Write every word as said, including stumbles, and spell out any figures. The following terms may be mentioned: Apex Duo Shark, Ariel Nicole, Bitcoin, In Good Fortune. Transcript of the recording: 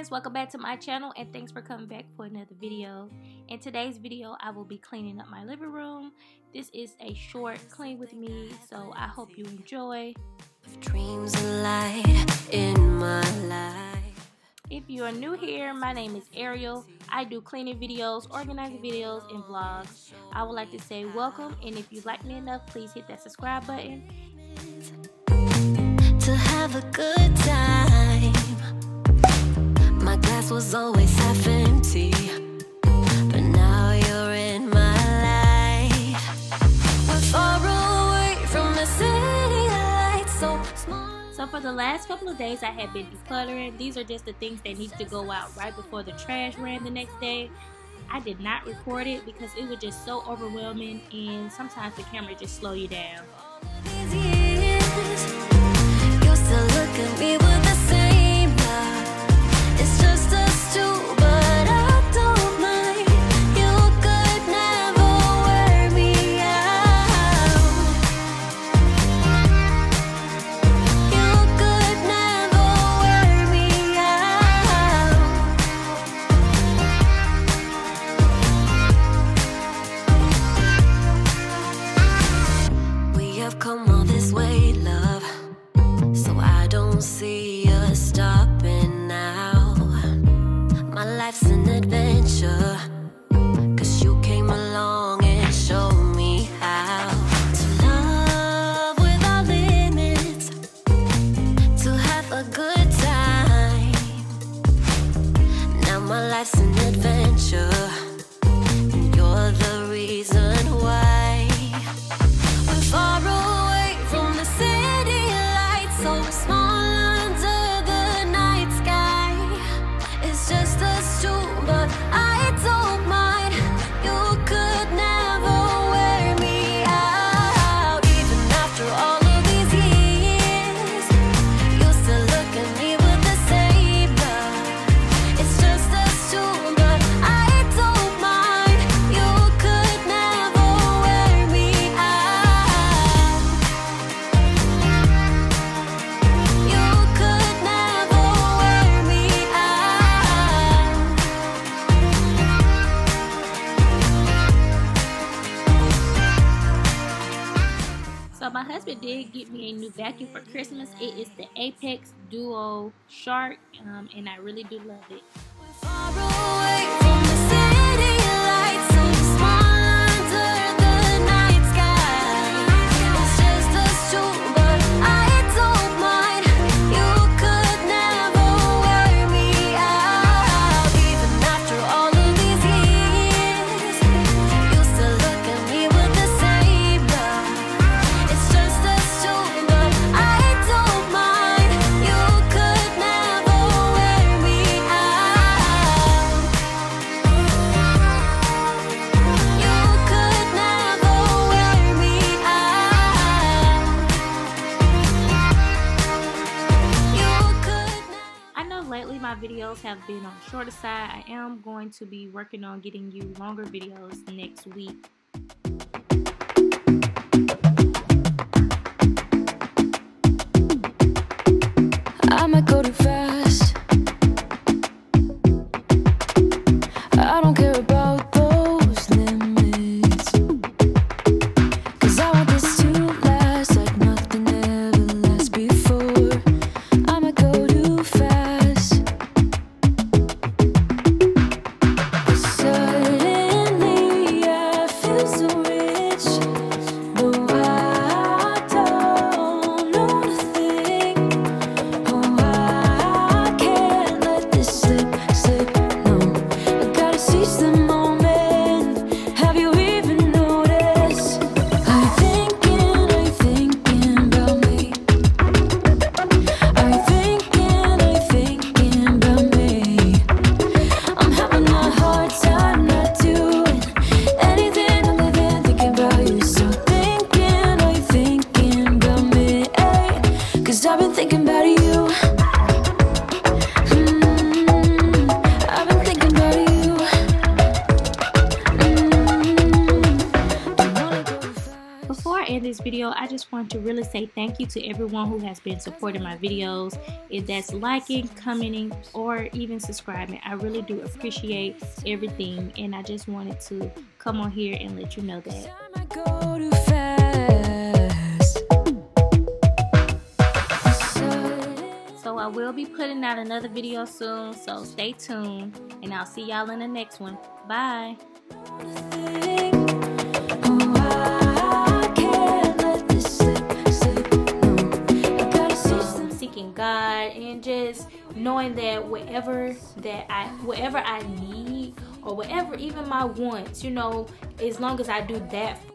friends, welcome back to my channel and thanks for coming back for another video. In today's video I will be cleaning up my living room. This is a short clean with me, so I hope you enjoy. Dreams of light in my life. If you are new here, my name is Ariel. I do cleaning videos, organizing videos, and vlogs. I would like to say welcome, and if you like me enough, please hit that subscribe button. To have a good time. My glass was always half empty, but now you're in my life. We're far away from the city lights, so small. So for the last couple of days I have been decluttering. These are just the things that need to go out right before the trash ran the next day. I did not record it because it was just so overwhelming, and sometimes the camera just slow you down. You're still looking at me with the same love. It's just us two, but I don't mind. You could never wear me out. You could never wear me out. We have come all this way, love, so I don't see us stopping now. My life's an adventure, cause you came along and showed me how to love without limits, to have a good time. Now my life's an adventure, and you're the reason why. We're far away from the city lights, so small under the night sky. It's just us two, but I don't mind. You could never wear me out. Even after all of these years, you'll still look at me with the same love. It's just us two, but I don't mind. You could never wear me out. You could never wear me out. So my husband did get me a new vacuum for Christmas. It is the Apex Duo Shark, um, and I really do love it. Far away from the city lights, so small under the night sky. It's just us two, but I don't mind. You could never wear me out. Even after all of these years, you still look at me with the same love. It's just us two, but I don't mind. You could never wear me out. You could never wear me out. You could never. I know lately my videos have been on the shorter side. I am going to be working on getting you longer videos next week. I might go too fast. I don't care about those limits, cause I want this to last like nothing ever last before. I might go too fast. Suddenly I feel so real. want to really say thank you to everyone who has been supporting my videos, if that's liking, commenting, or even subscribing. I really do appreciate everything, and I just wanted to come on here and let you know that. I will be putting out another video soon, so stay tuned, and I'll see y'all in the next one. Bye. God, and just knowing that whatever that I whatever I need, or whatever even my wants, you know, as long as I do that